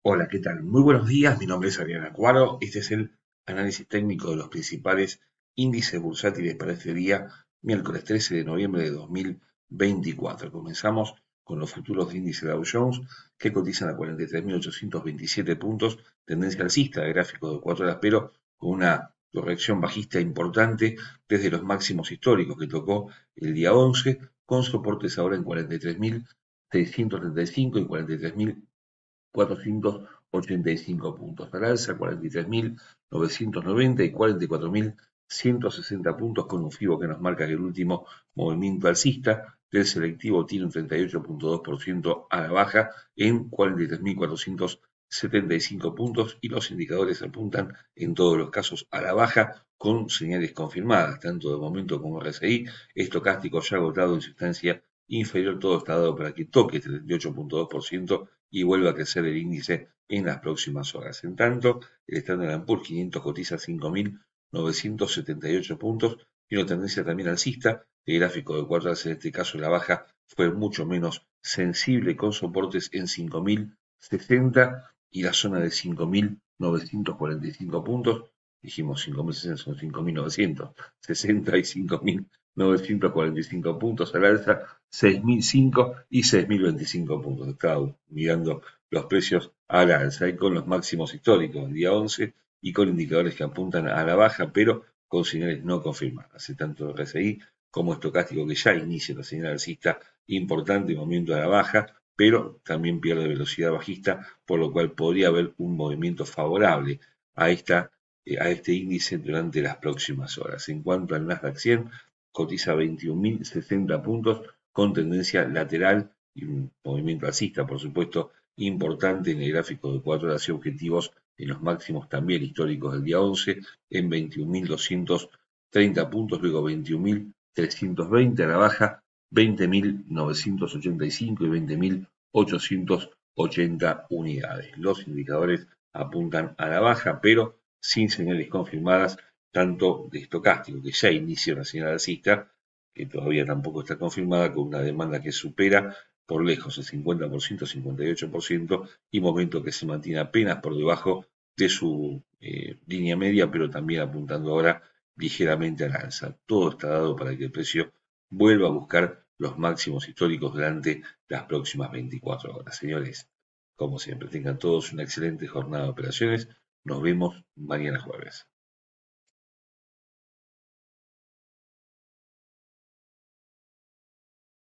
Hola, ¿qué tal? Muy buenos días, mi nombre es Adrián Acuaro. Este es el análisis técnico de los principales índices bursátiles para este día, miércoles 13 de noviembre de 2024. Comenzamos con los futuros de índice Dow Jones, que cotizan a 43.827 puntos, tendencia alcista de gráfico de 4 horas, pero con una corrección bajista importante desde los máximos históricos que tocó el día 11, con soportes ahora en 43.635 y 43.485 puntos. Al alza 43.990 y 44.160 puntos, con un FIBO que nos marca que el último movimiento alcista del selectivo tiene un 38.2% a la baja en 43.475 puntos, y los indicadores apuntan en todos los casos a la baja con señales confirmadas, tanto de momento como RSI. Estocástico ya agotado en su instancia inferior, todo está dado para que toque 38.2% y vuelva a crecer el índice en las próximas horas. En tanto, el estándar Ampur 500 cotiza 5.978 puntos y una tendencia también alcista. El gráfico de 4 horas, en este caso la baja fue mucho menos sensible, con soportes en 5.060 y la zona de 5.945 puntos. Dijimos 5.060, son 5.960 y 5.945 puntos. Al alza 6.005 y 6.025 puntos. Estaba mirando los precios al alza y con los máximos históricos del día 11 y con indicadores que apuntan a la baja, pero con señales no confirmadas. Hace tanto RSI como Estocástico, que ya inicia la señal alcista importante, movimiento a la baja, pero también pierde velocidad bajista, por lo cual podría haber un movimiento favorable a este índice durante las próximas horas. En cuanto al Nasdaq 100, cotiza 21.060 puntos con tendencia lateral y un movimiento alcista, por supuesto, importante en el gráfico de 4 horas y objetivos en los máximos también históricos del día 11 en 21.230 puntos, luego 21.320 a la baja, 20.985 y 20.880 unidades. Los indicadores apuntan a la baja, pero sin señales confirmadas, tanto de Estocástico, que ya inicia una señal alcista, que todavía tampoco está confirmada, con una demanda que supera por lejos el 50%, 58%, y momento que se mantiene apenas por debajo de su línea media, pero también apuntando ahora ligeramente al alza. Todo está dado para que el precio vuelva a buscar los máximos históricos durante las próximas 24 horas. Señores, como siempre, tengan todos una excelente jornada de operaciones. Nos vemos mañana jueves.